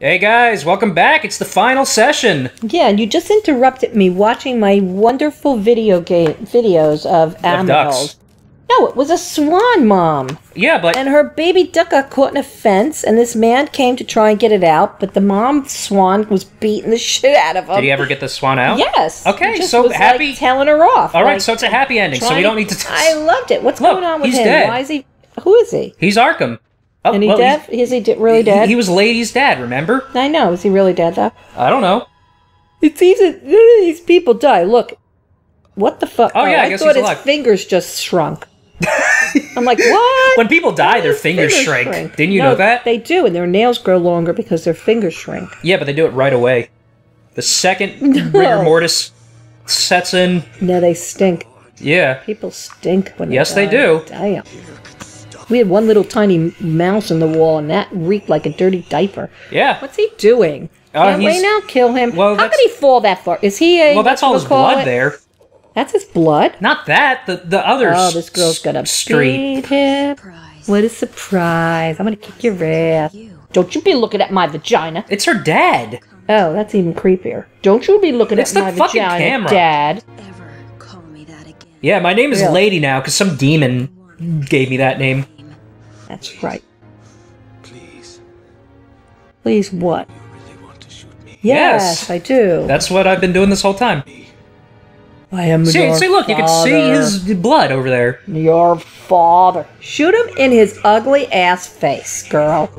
Hey guys, welcome back. It's the final session. Yeah, and you just interrupted me watching my wonderful videos of animals. No, it was a swan, Mom. Yeah, but... And her baby duck got caught in a fence, and this man came to try and get it out, but the mom swan was beating the shit out of him. Did he ever get the swan out? Yes. Okay, he just so was happy... Like, telling her off. All right, like, so it's a happy ending, so we don't need to... I loved it. What's going on with him? Dead. Why is he... Who is he? He's Arkham. Oh, and he dead? Is he really dead? He was Lady's dad, remember? I know. Is he really dead, though? I don't know. It seems that none of these people die. Look. What the fuck? Oh, yeah, I guess thought his fingers just shrunk. I'm like, what? When people die, their fingers shrink. Didn't you know that? They do, and their nails grow longer because their fingers shrink. Yeah, but they do it right away. The second rigor mortis sets in... No, they stink. Yeah. People stink when they die. Yes, they do. Damn. We had one little tiny mouse in the wall, and that reeked like a dirty diaper. Yeah. What's he doing? Can't we now kill him? Well, how could he fall that far? Is he a... Well, that's all his blood there. That's his blood? Not that. The other... Oh, this girl's gonna beat him. What a surprise. I'm gonna kick your ass. Don't you be looking at my vagina. It's her dad. Oh, that's even creepier. Don't you be looking at my vagina, camera. Dad. Ever call me that again. Yeah, my name is Lady now, because some demon gave me that name. That's right. Please. Please what? You really want to shoot me? Yes, I do. That's what I've been doing this whole time. I am your father. See, look, you can see his blood over there. Your father. Shoot him in his ugly ass face, girl.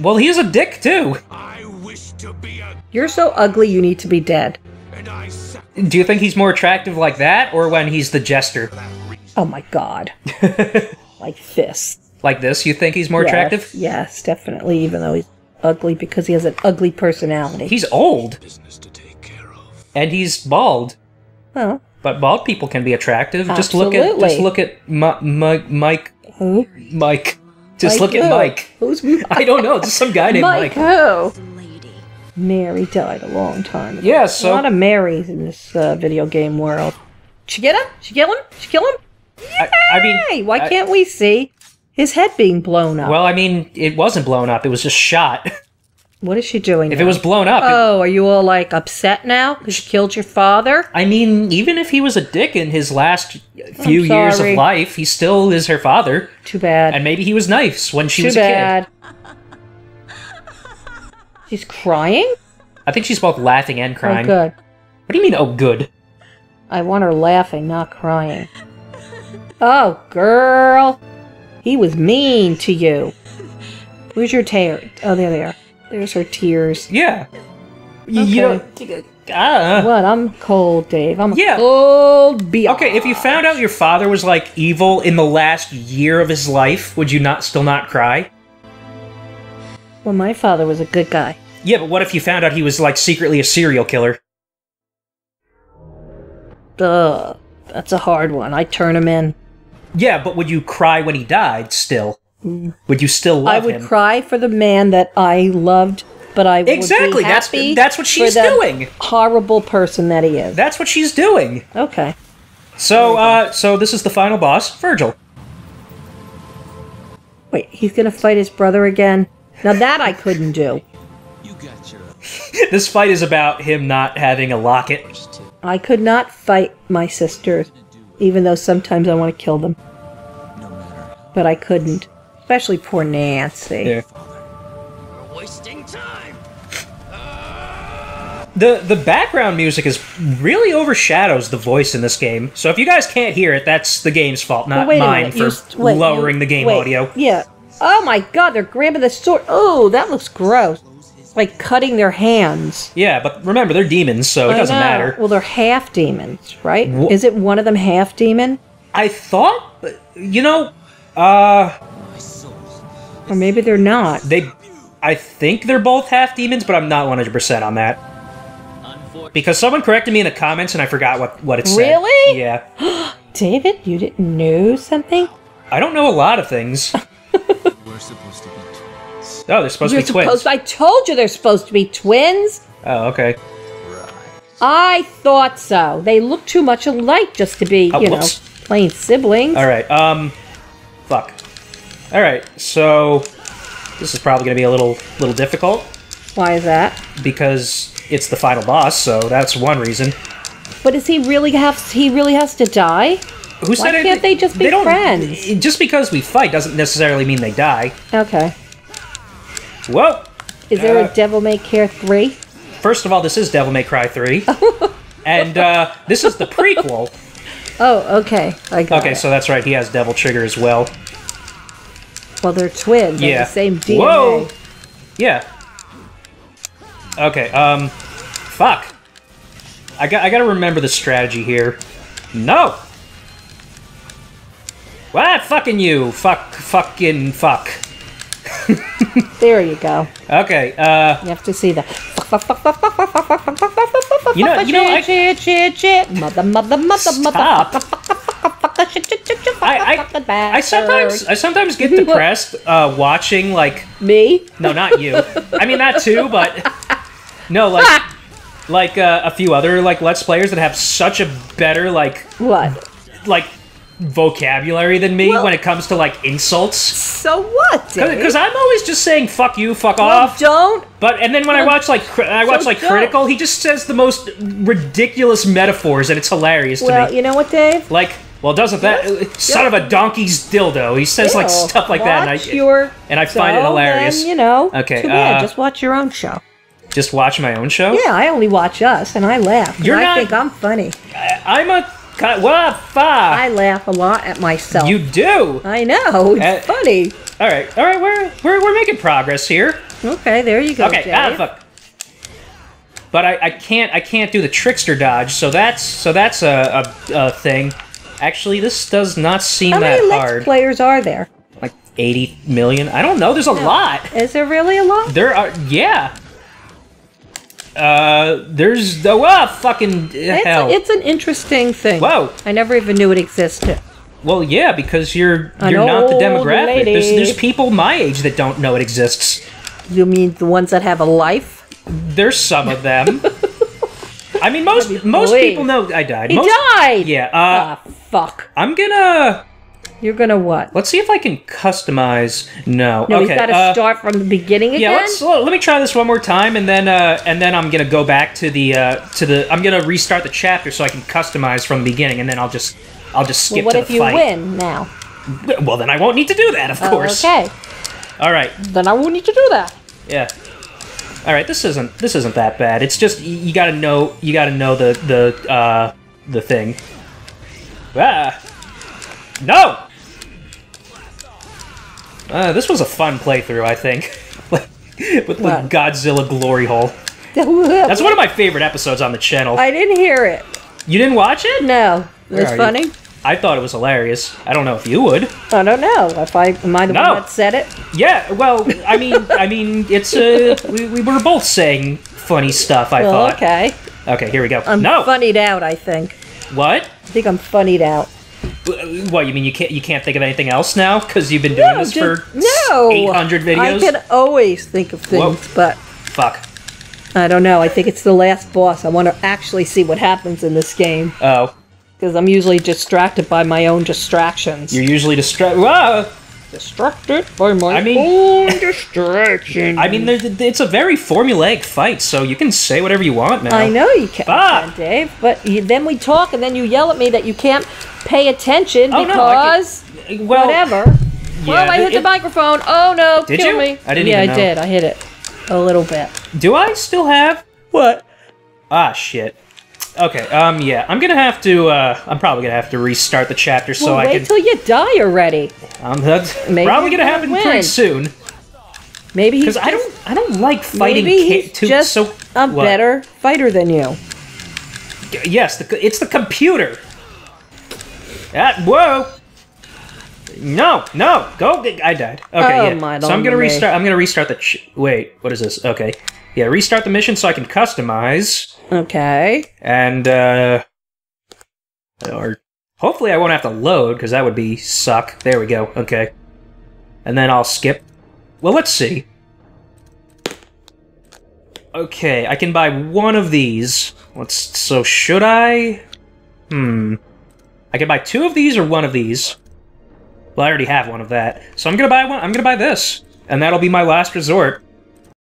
Well, he's a dick, too. You're so ugly, you need to be dead. Do you think he's more attractive like that, or when he's the jester? Oh my god. Like this. Like this, you think he's more attractive? Yes, definitely, even though he's ugly because he has an ugly personality. He's old. And he's bald. Well. But bald people can be attractive. Absolutely. Just look at Mike. Who? Mike. Just Mike look at Mike. Who's Mike? I don't know, just some guy named Mike. Mike who? Mary died a long time ago. Yeah, so... A lot of Marys in this video game world. She get him? She kill him? She kill him? Yay! I mean, why can't we see his head being blown up? Well, I mean, it wasn't blown up. It was just shot. What is she doing now? If it was blown up... Oh, are you all, like, upset now? Because you killed your father? I mean, even if he was a dick in his last few years of life, he still is her father. Too bad. And maybe he was nice when she was a kid. She's crying? I think she's both laughing and crying. Oh, good. What do you mean, oh, good? I want her laughing, not crying. Oh, girl! He was mean to you. Where's your tear? Oh, there they are. There's her tears. Yeah. Okay. What? I'm cold, Dave. I'm a cold bitch. Okay, if you found out your father was, like, evil in the last year of his life, would you still not cry? Well, my father was a good guy. Yeah, but what if you found out he was, like, secretly a serial killer? Ugh, that's a hard one. I turn him in. Yeah, but would you cry when he died still? Would you still love him? I would cry for the man that I loved, but I would be happy. Exactly, that's what she's doing. Horrible person that he is. That's what she's doing. Okay. So, so this is the final boss, Vergil. Wait, he's gonna fight his brother again? Now that I couldn't do. You got your... This fight is about him not having a locket. I could not fight my sisters, even though sometimes I want to kill them. But I couldn't. Especially poor Nancy. Yeah. We're wasting time. The background music is really overshadows the voice in this game. So if you guys can't hear it, that's the game's fault, not mine for lowering the game audio. Yeah. Oh my god, they're grabbing the sword. Oh, that looks gross. Like cutting their hands. Yeah, but remember, they're demons, so it doesn't matter. Well, they're half demons, right? Is it one of them half demon? I thought, you know, or maybe they're not. I think they're both half demons, but I'm not 100% on that. Because someone corrected me in the comments, and I forgot what it said. Really? Yeah. David, you didn't know something? I don't know a lot of things. We're supposed to be. Oh, they're supposed to be twins. I told you they're supposed to be twins. Oh, okay. Right. I thought so. They look too much alike just to be, you know, plain siblings. All right. Fuck. All right. So This is probably going to be a little difficult. Why is that? Because it's the final boss, so that's one reason. But does he really has to die? Who said it? Why can't they just be friends? Just because we fight doesn't necessarily mean they die. Okay. Whoa! Is there a Devil May Cry 3? First of all, this is Devil May Cry 3. And this is the prequel. Oh, okay. I got it. So that's right. He has Devil Trigger as well. Well, they're twins. Yeah. They're the same DNA. Whoa! Yeah. Okay, fuck. I gotta remember the strategy here. No! What? Fucking you. Fuck. There you go. Okay, you have to see that. You know, I sometimes get depressed watching, like... Me? No, not you. I mean, that too, but... No, like... Like, a few other, like, Let's Players that have such a better, like... What? Like... vocabulary than me when it comes to like insults. So what? Because I'm always just saying fuck you, fuck off. Don't. But and then when I watch like Cr1tikal, he just says the most ridiculous metaphors, and it's hilarious to me. Well, you know what, Dave? Like, well, doesn't that son of a donkey's dildo? He says like stuff like that, and I find it hilarious. Then, you know. Okay. Just watch your own show. Just watch my own show. Yeah, I only watch us, and I laugh. I think I'm funny. I laugh a lot at myself. You do? I know. It's funny. All right. We're making progress here. Okay, there you go. Okay, Jay. Fuck. But I can't do the trickster dodge. So that's a thing. Actually, this does not seem that hard. How many Let's Players are there? Like 80 million. I don't know. There's a lot. Is there really a lot? There are. Yeah. There's the fucking hell. It's an interesting thing. Whoa! I never even knew it existed. Well, yeah, because you're not the demographic. There's people my age that don't know it exists. You mean the ones that have a life? There's some of them. I mean, most people know. I died. He died. Yeah. Fuck. I'm gonna. You're gonna what? Let's see if I can customize. No. No, okay. We've got to start from the beginning again. Yeah. Let me try this one more time, and then I'm gonna go back to the I'm gonna restart the chapter so I can customize from the beginning, and then I'll just skip to the fight. What if you win now? Well, then I won't need to do that, of course. Okay. All right. Then I won't need to do that. Yeah. All right. This isn't that bad. It's just you gotta know the thing. Ah. No. This was a fun playthrough, I think, with the Godzilla glory hole. That's one of my favorite episodes on the channel. I didn't hear it. You didn't watch it? No. It was funny. I thought it was hilarious. I don't know if you would. I don't know. Am I the one that said it? Yeah. Well, I mean, it's we were both saying funny stuff. I thought. Okay. Okay. Here we go. I'm funnied out, I think. What? I think I'm funnied out. What, you mean you can't think of anything else now? Because you've been doing this for 800 videos? I can always think of things, but... Fuck. I don't know. I think it's the last boss. I want to actually see what happens in this game. Oh. Because I'm usually distracted by my own distractions. You're usually distracted by my own distractions. I mean, it's a very formulaic fight, so you can say whatever you want now. I know you can, Dave, but then we talk, and then you yell at me that you can't... pay attention because whatever. Yeah, well, I hit the microphone. Oh no! Did kill you? Me. I didn't. Yeah, even know. I did. I hit it a little bit. Do I still have what? Ah, shit. Okay. Yeah. I'm gonna have to. I'm probably gonna have to restart the chapter so I can. Wait till you die already. That's probably gonna happen pretty soon. Maybe because I don't like fighting. Maybe he's just a better fighter than you. Yes, it's the computer. Whoa! No, go! I died. Okay, so I'm gonna restart. I'm gonna restart the. Wait, what is this? Okay, yeah, restart the mission so I can customize. Okay. And or hopefully I won't have to load because that would be suck. There we go. Okay, and then I'll skip. Well, let's see. Okay, I can buy one of these. So should I? I can buy two of these or one of these. Well, I already have one of that, so I'm gonna buy one. I'm gonna buy this. and that'll be my last resort.